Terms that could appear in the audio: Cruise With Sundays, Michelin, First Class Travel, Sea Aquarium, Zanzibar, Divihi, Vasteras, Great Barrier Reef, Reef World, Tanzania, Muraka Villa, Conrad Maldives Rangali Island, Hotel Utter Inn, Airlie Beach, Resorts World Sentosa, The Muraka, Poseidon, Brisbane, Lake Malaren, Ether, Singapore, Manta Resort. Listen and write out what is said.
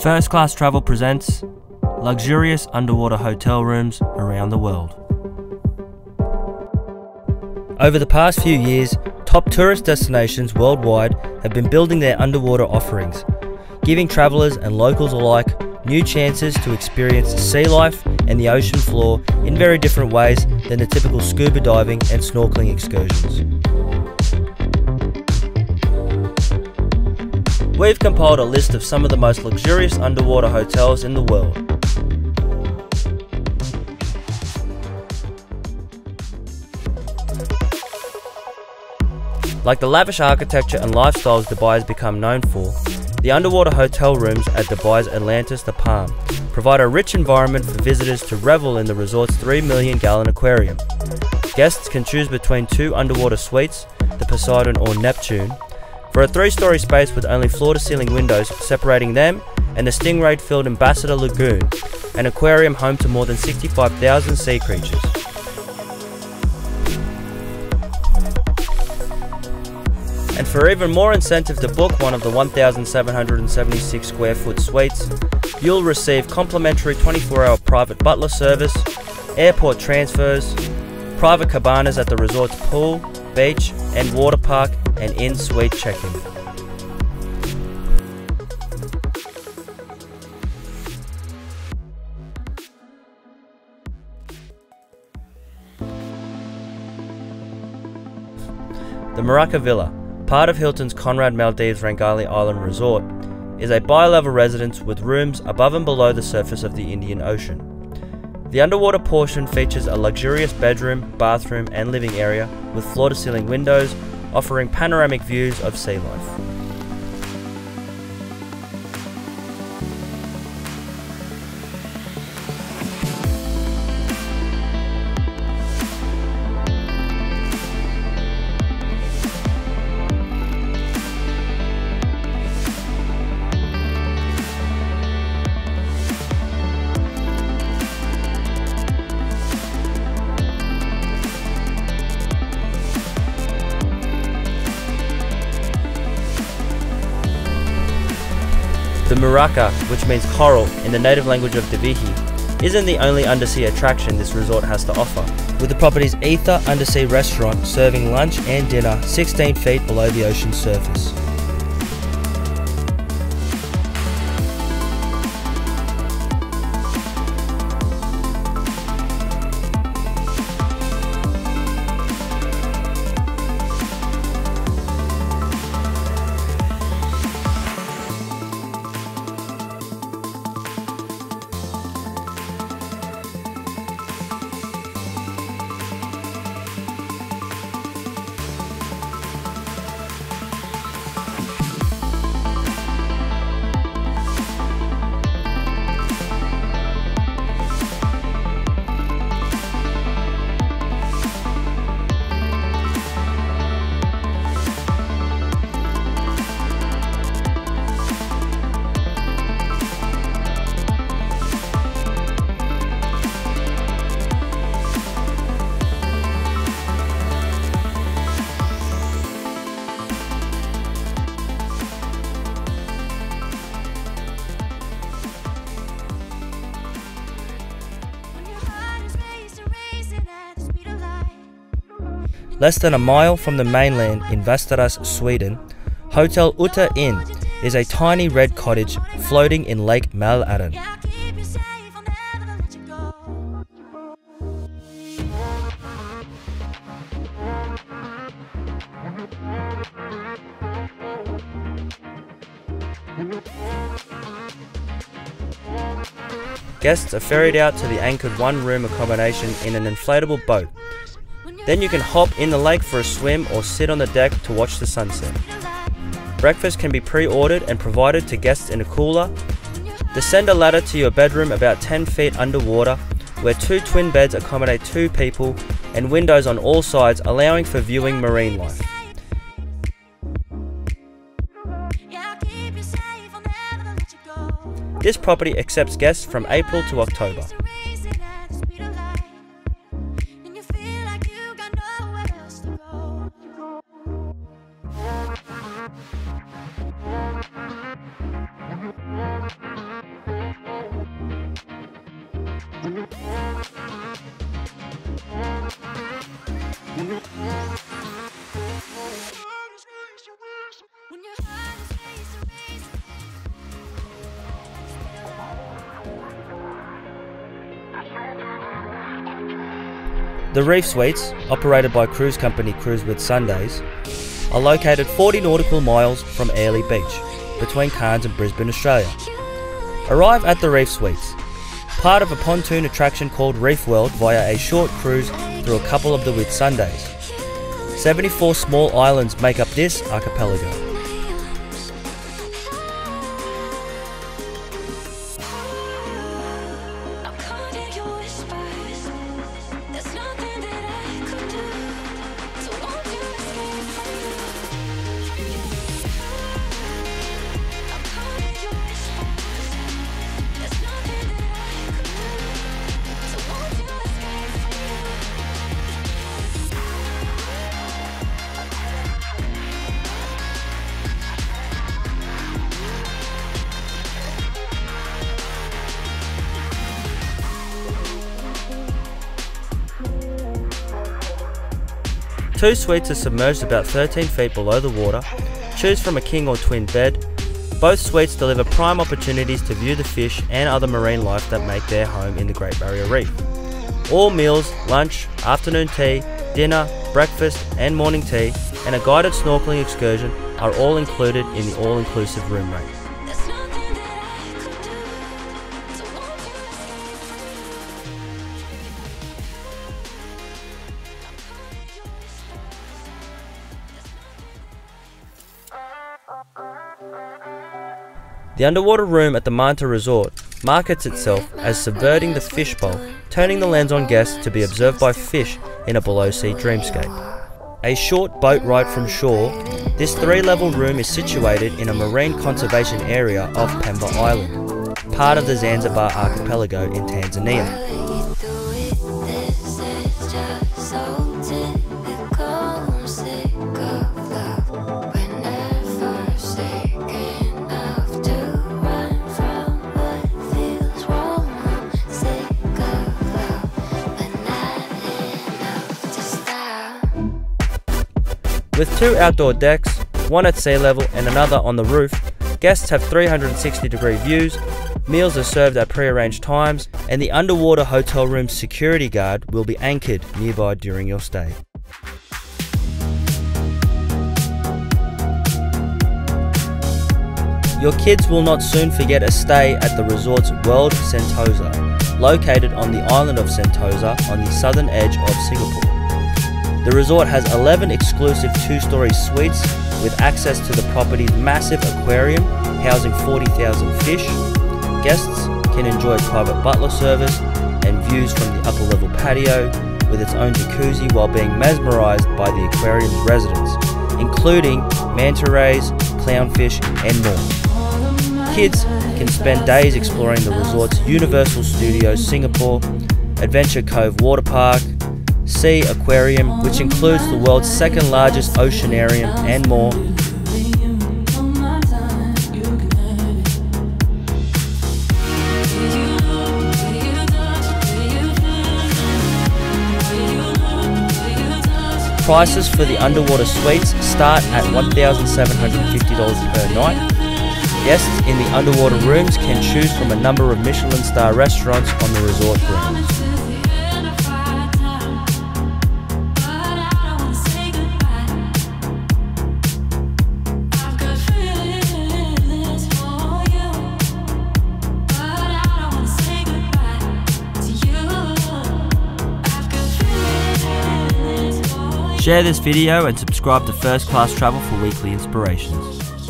First Class Travel presents luxurious underwater hotel rooms around the world. Over the past few years, top tourist destinations worldwide have been building their underwater offerings, giving travellers and locals alike new chances to experience sea life and the ocean floor in very different ways than the typical scuba diving and snorkeling excursions. We've compiled a list of some of the most luxurious underwater hotels in the world. Like the lavish architecture and lifestyles Dubai has become known for, the underwater hotel rooms at Dubai's Atlantis The Palm provide a rich environment for visitors to revel in the resort's 3 million gallon aquarium. Guests can choose between two underwater suites, the Poseidon or Neptune, for a three-story space with only floor-to-ceiling windows separating them and the stingray-filled Ambassador Lagoon, an aquarium home to more than 65,000 sea creatures. And for even more incentive to book one of the 1,776 square foot suites, you'll receive complimentary 24-hour private butler service, airport transfers, private cabanas at the resort's pool, beach and water park, and in-suite check-in. The Muraka Villa, part of Hilton's Conrad Maldives Rangali Island Resort, is a bi-level residence with rooms above and below the surface of the Indian Ocean. The underwater portion features a luxurious bedroom, bathroom and living area with floor-to-ceiling windows, offering panoramic views of sea life. The Muraka, which means coral in the native language of Divihi, isn't the only undersea attraction this resort has to offer, with the property's Ether undersea restaurant serving lunch and dinner 16 feet below the ocean surface. Less than a mile from the mainland in Vasteras, Sweden, Hotel Utter Inn is a tiny red cottage floating in Lake Malaren. Guests are ferried out to the anchored one-room accommodation in an inflatable boat. Then you can hop in the lake for a swim or sit on the deck to watch the sunset. Breakfast can be pre-ordered and provided to guests in a cooler. Descend a ladder to your bedroom about 10 feet underwater, where two twin beds accommodate two people and windows on all sides, allowing for viewing marine life. This property accepts guests from April to October. The Reef Suites, operated by cruise company Cruise With Sundays, are located 40 nautical miles from Airlie Beach, between Cairns and Brisbane, Australia. Arrive at the Reef Suites, part of a pontoon attraction called Reef World, via a short cruise through a couple of the With Sundays. 74 small islands make up this archipelago. Two suites are submerged about 13 feet below the water. Choose from a king or twin bed. Both suites deliver prime opportunities to view the fish and other marine life that make their home in the Great Barrier Reef. All meals, lunch, afternoon tea, dinner, breakfast and morning tea, and a guided snorkeling excursion are all included in the all-inclusive room rate. The underwater room at the Manta Resort markets itself as subverting the fishbowl, turning the lens on guests to be observed by fish in a below-sea dreamscape. A short boat ride from shore, this three-level room is situated in a marine conservation area of Pemba Island, part of the Zanzibar archipelago in Tanzania. With two outdoor decks, one at sea level and another on the roof, guests have 360-degree views, meals are served at pre-arranged times, and the underwater hotel room's security guard will be anchored nearby during your stay. Your kids will not soon forget a stay at the Resorts World Sentosa, located on the island of Sentosa on the southern edge of Singapore. The resort has 11 exclusive two-story suites with access to the property's massive aquarium housing 40,000 fish. Guests can enjoy private butler service and views from the upper-level patio with its own jacuzzi while being mesmerized by the aquarium's residents, including manta rays, clownfish and more. Kids can spend days exploring the resort's Universal Studios Singapore, Adventure Cove Water Park, Sea Aquarium, which includes the world's second largest oceanarium and more. Prices for the underwater suites start at $1,750 per night. Guests in the underwater rooms can choose from a number of Michelin star restaurants on the resort grounds. Share this video and subscribe to First Class Travel for weekly inspirations.